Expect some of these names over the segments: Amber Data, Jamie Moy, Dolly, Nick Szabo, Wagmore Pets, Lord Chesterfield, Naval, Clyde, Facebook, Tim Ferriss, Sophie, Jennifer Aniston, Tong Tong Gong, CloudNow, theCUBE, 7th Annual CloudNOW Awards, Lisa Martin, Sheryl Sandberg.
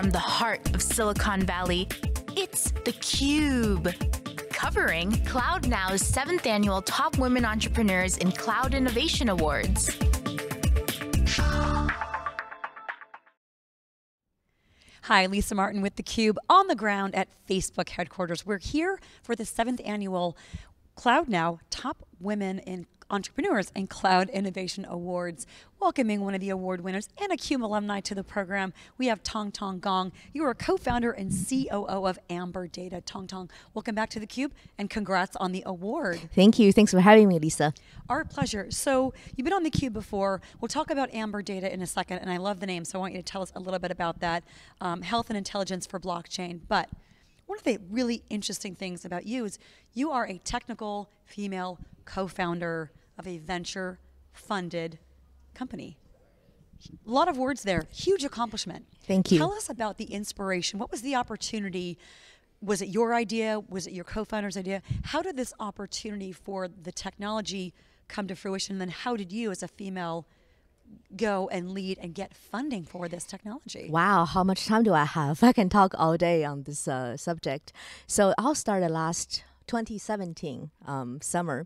from the heart of Silicon Valley, it's theCUBE, covering CloudNow's 7th annual Top Women Entrepreneurs in Cloud Innovation Awards. Hi, Lisa Martin with theCUBE on the ground at Facebook headquarters. We're here for the 7th annual CloudNow Top Women in Entrepreneurs and Cloud Innovation Awards, welcoming one of the award winners and a CUBE alumni to the program. We have Tong Tong Gong. You are a co-founder and COO of Amber Data. Tong Tong, welcome back to theCUBE and congrats on the award. Thank you, thanks for having me, Lisa. Our pleasure. So you've been on theCUBE before. We'll talk about Amber Data in a second, and I love the name, so I want you to tell us a little bit about that. Health and intelligence for blockchain, but one of the really interesting things about you is you are a technical female co-founder of a venture-funded company. A lot of words there, huge accomplishment. Thank you. Tell us about the inspiration. What was the opportunity? Was it your idea? Was it your co-founder's idea? How did this opportunity for the technology come to fruition? And then how did you as a female go and lead and get funding for this technology? Wow, how much time do I have? I can talk all day on this subject. So I'll start last 2017 summer,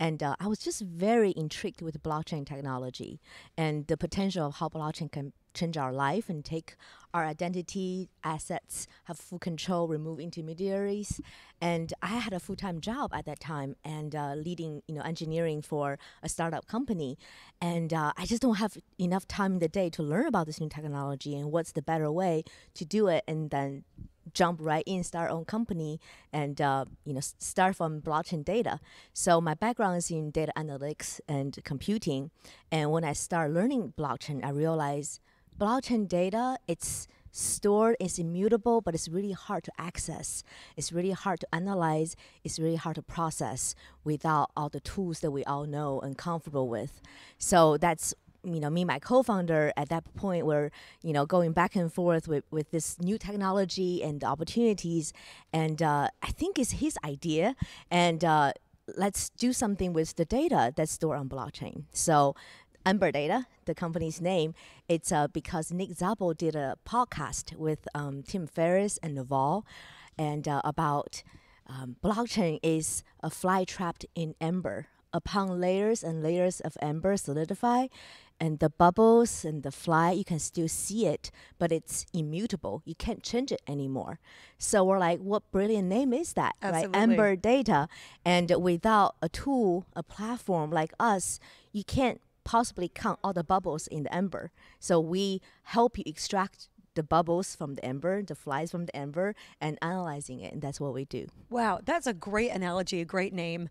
and I was just very intrigued with blockchain technology and the potential of how blockchain can change our life and take our identity, assets, have full control, remove intermediaries. And I had a full-time job at that time and leading engineering for a startup company. And I just don't have enough time in the day to learn about this new technology and what's the better way to do it, and then jump right in, start our own company, and start from blockchain data. So my background is in data analytics and computing. And when I start learning blockchain, I realized blockchain data, it's stored, it's immutable, but it's really hard to access. It's really hard to analyze. It's really hard to process without all the tools that we all know and comfortable with. So that's me and my co-founder at that point were, going back and forth with this new technology and the opportunities. And I think it's his idea. And let's do something with the data that's stored on blockchain. So Amber Data, the company's name, it's because Nick Szabo did a podcast with Tim Ferriss and Naval and about blockchain is a fly trapped in amber. Upon layers and layers of amber solidify, and the bubbles and the fly, you can still see it, but it's immutable. You can't change it anymore. So we're like, what brilliant name is that? Absolutely. Right? Amber Data. And without a tool, a platform like us, you can't possibly count all the bubbles in the amber. So we help you extract the bubbles from the amber, the flies from the amber, and analyzing it. And that's what we do. Wow, that's a great analogy, a great name.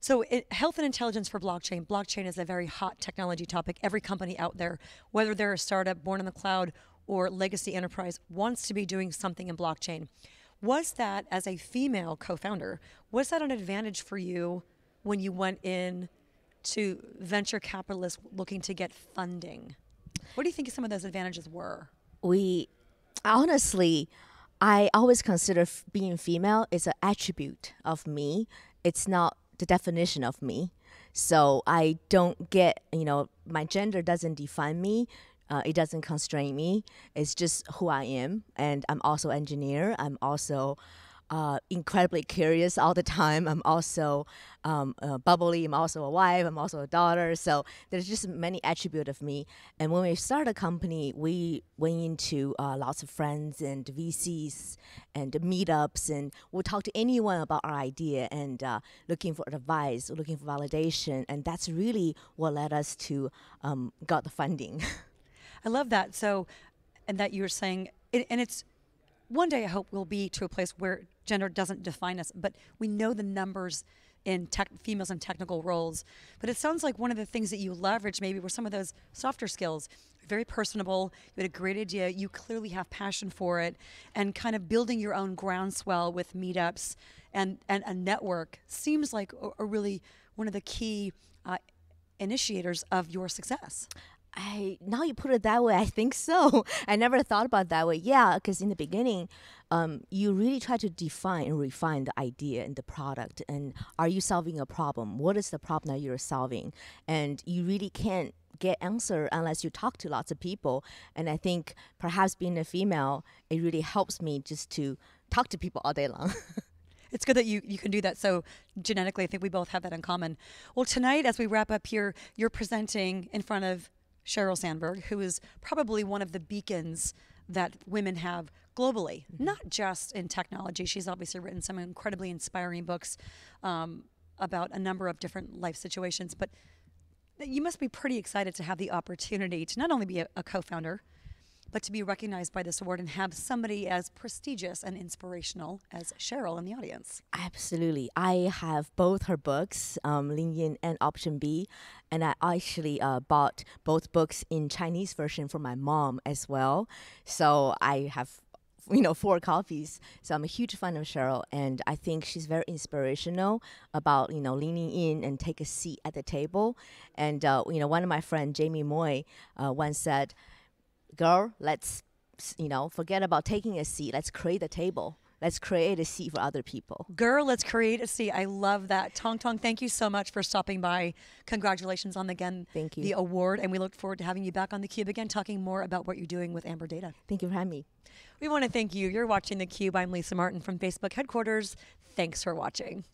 So health and intelligence for blockchain. Blockchain is a very hot technology topic. Every company out there, whether they're a startup born in the cloud or legacy enterprise, wants to be doing something in blockchain. Was that, as a female co-founder, was that an advantage for you when you went in to venture capitalists looking to get funding? What do you think some of those advantages were? Honestly, I always consider being female is an attribute of me. It's not the definition of me. So I don't get, my gender doesn't define me. It doesn't constrain me. It's just who I am. And I'm also an engineer. I'm also incredibly curious all the time. I'm also bubbly. I'm also a wife. I'm also a daughter. So there's just many attributes of me. And when we started a company, we went into lots of friends and VCs and meetups, and we'll talk to anyone about our idea and looking for advice, looking for validation. And that's really what led us to got the funding. I love that. So, and that you were saying, and it's, one day I hope we'll be to a place where gender doesn't define us, but we know the numbers in females in technical roles. But it sounds like one of the things that you leveraged maybe were some of those softer skills. Very personable, you had a great idea, you clearly have passion for it, and kind of building your own groundswell with meetups and a network seems like really one of the key initiators of your success. Now you put it that way, I think so. I never thought about it that way. Yeah, because in the beginning, you really try to define and refine the idea and the product. And are you solving a problem? What is the problem that you're solving? And you really can't get answer unless you talk to lots of people. And I think perhaps being a female, it really helps me just to talk to people all day long. It's good that you can do that. So genetically, I think we both have that in common. Well, tonight, as we wrap up here, you're presenting in front of Sheryl Sandberg, who is probably one of the beacons that women have globally, not just in technology. She's obviously written some incredibly inspiring books about a number of different life situations, but you must be pretty excited to have the opportunity to not only be a co-founder, but to be recognized by this award and have somebody as prestigious and inspirational as Sheryl in the audience. Absolutely. I have both her books, Lean In and Option B, and I actually bought both books in Chinese version for my mom as well. So I have, you know, 4 copies. So I'm a huge fan of Sheryl, and I think she's very inspirational about, you know, leaning in and take a seat at the table. And, you know, one of my friend, Jamie Moy, once said, "Girl, let's, you know, forget about taking a seat. Let's create a table. Let's create a seat for other people." Girl, let's create a seat. I love that. Tong Tong, thank you so much for stopping by. Congratulations on, again, thank you, the award. And we look forward to having you back on theCUBE again, talking more about what you're doing with Amber Data. Thank you for having me. We want to thank you. You're watching theCUBE. I'm Lisa Martin from Facebook headquarters. Thanks for watching.